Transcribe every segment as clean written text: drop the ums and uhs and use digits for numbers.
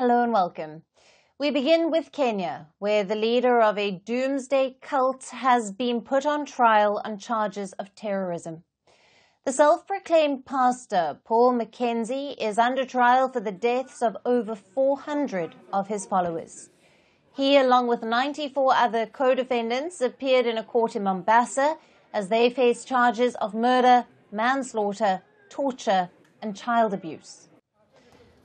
Hello and welcome. We begin with Kenya, where the leader of a doomsday cult has been put on trial on charges of terrorism. The self-proclaimed pastor, Paul Mackenzie, is under trial for the deaths of over 400 of his followers. He, along with 94 other co-defendants, appeared in a court in Mombasa as they face charges of murder, manslaughter, torture and child abuse.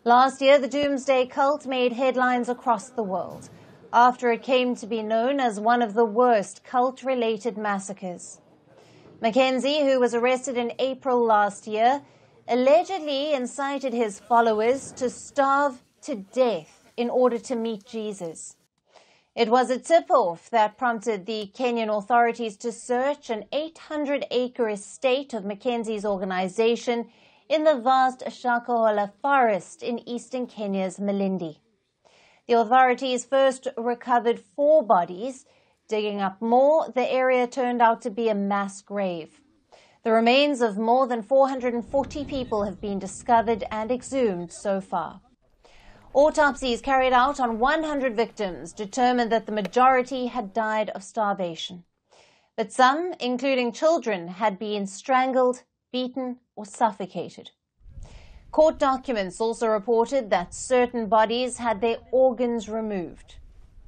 Last year, the doomsday cult made headlines across the world after it came to be known as one of the worst cult-related massacres. Mackenzie, who was arrested in April last year, allegedly incited his followers to starve to death in order to meet Jesus. It was a tip-off that prompted the Kenyan authorities to search an 800-acre estate of Mackenzie's organization in the vast Shakahola forest in eastern Kenya's Malindi. The authorities first recovered 4 bodies. Digging up more, the area turned out to be a mass grave. The remains of more than 440 people have been discovered and exhumed so far. Autopsies carried out on 100 victims determined that the majority had died of starvation. But some, including children, had been strangled, beaten or suffocated. Court documents also reported that certain bodies had their organs removed.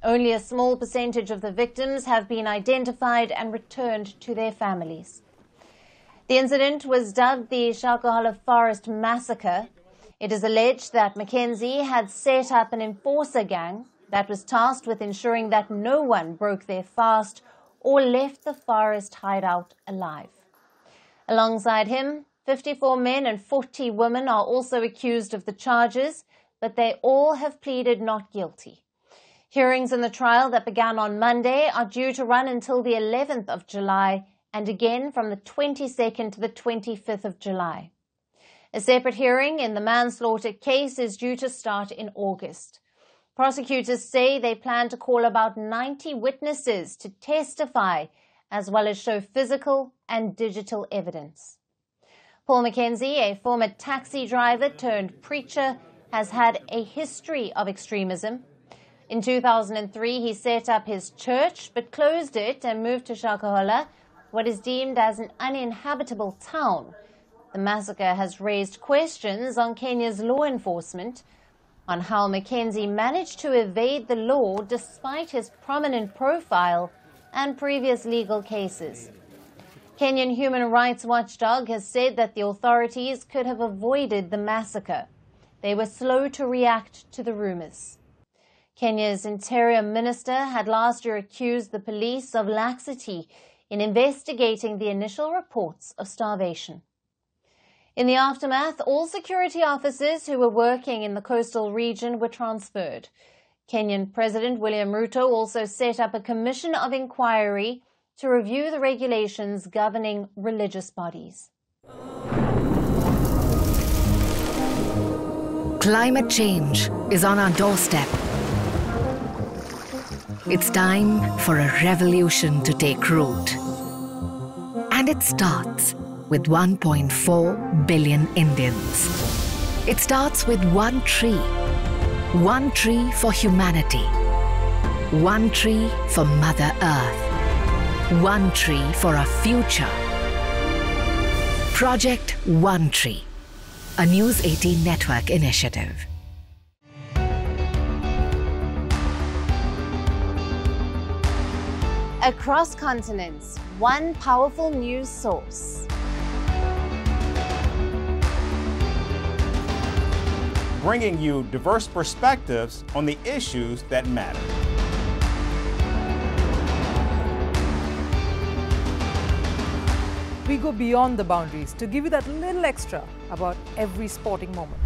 Only a small percentage of the victims have been identified and returned to their families. The incident was dubbed the Shakahola Forest Massacre. It is alleged that Mackenzie had set up an enforcer gang that was tasked with ensuring that no one broke their fast or left the forest hideout alive. Alongside him, 54 men and 40 women are also accused of the charges, but they all have pleaded not guilty. Hearings in the trial that began on Monday are due to run until the 11th of July and again from the 22nd to the 25th of July. A separate hearing in the manslaughter case is due to start in August. Prosecutors say they plan to call about 90 witnesses to testify as well as show physical and digital evidence. Paul Mackenzie, a former taxi driver turned preacher, has had a history of extremism. In 2003, he set up his church but closed it and moved to Shakahola, what is deemed as an uninhabitable town. The massacre has raised questions on Kenya's law enforcement, on how Mackenzie managed to evade the law despite his prominent profile and previous legal cases. Kenyan Human Rights Watchdog has said that the authorities could have avoided the massacre. They were slow to react to the rumors. Kenya's Interior Minister had last year accused the police of laxity in investigating the initial reports of starvation. In the aftermath, all security officers who were working in the coastal region were transferred. Kenyan President William Ruto also set up a commission of inquiry to review the regulations governing religious bodies. Climate change is on our doorstep. It's time for a revolution to take root. And it starts with 1.4 billion Indians. It starts with one tree. One tree for humanity, one tree for Mother Earth, one tree for our future. Project One Tree, a News 18 network initiative. Across continents, one powerful news source. Bringing you diverse perspectives on the issues that matter. We go beyond the boundaries to give you that little extra about every sporting moment.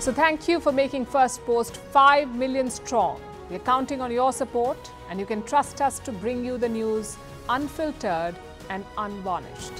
So thank you for making Firstpost 5 million strong. We're counting on your support, and you can trust us to bring you the news unfiltered and unvarnished.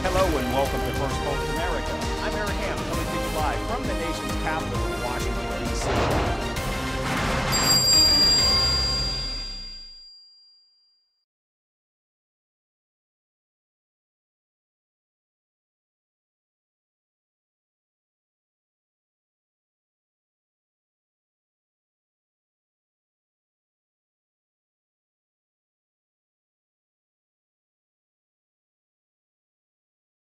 Hello and welcome to Firstpost America. I'm Eric Hamm, coming to you live from the nation's capital, Washington, D.C.